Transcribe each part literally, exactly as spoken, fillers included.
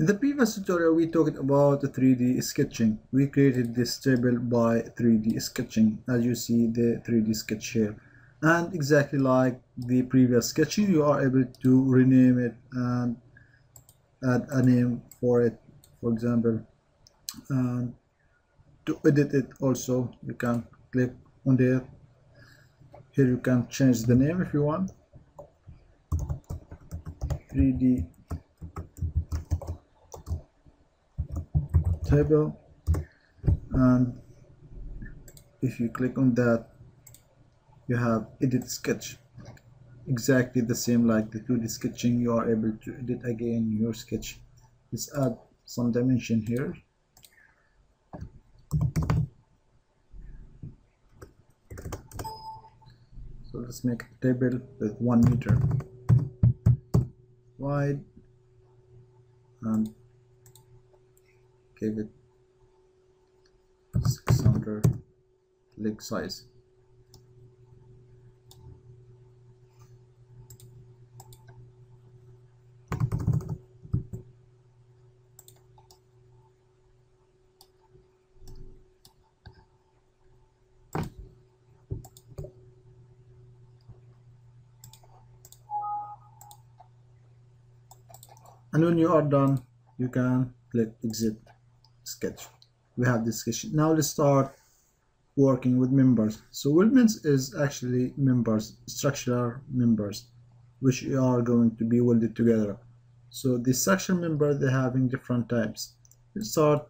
In the previous tutorial, we talked about three D sketching. We created this table by three D sketching, as you see the three D sketch here. And exactly like the previous sketching, you are able to rename it and add a name for it, for example. And to edit it also, you can click on there. Here you can change the name if you want. three D table, and if you click on that, you have edit sketch, exactly the same like the two D sketching. You are able to edit again your sketch. Let's add some dimension here. So let's make a table with one meter wide and give it six hundred leg size. And when you are done, you can click exit sketch. We have this sketch. Now let's start working with members. So weldments is actually members, structural members, which are going to be welded together. So the structural member, they're having different types. Let's start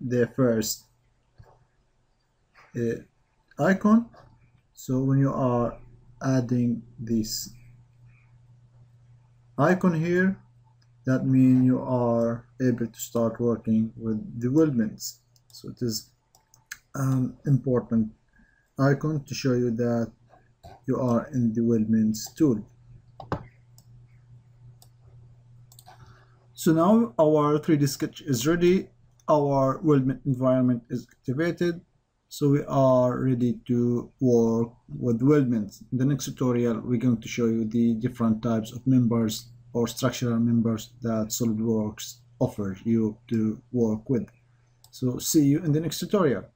the first uh, icon. So when you are adding this icon here, that means you are able to start working with the weldments. So it is an important icon to show you that you are in the weldments tool. So now our three D sketch is ready. Our weldment environment is activated. So we are ready to work with weldments. In the next tutorial, we're going to show you the different types of members or structural members that SolidWorks offers you to work with. So see you in the next tutorial.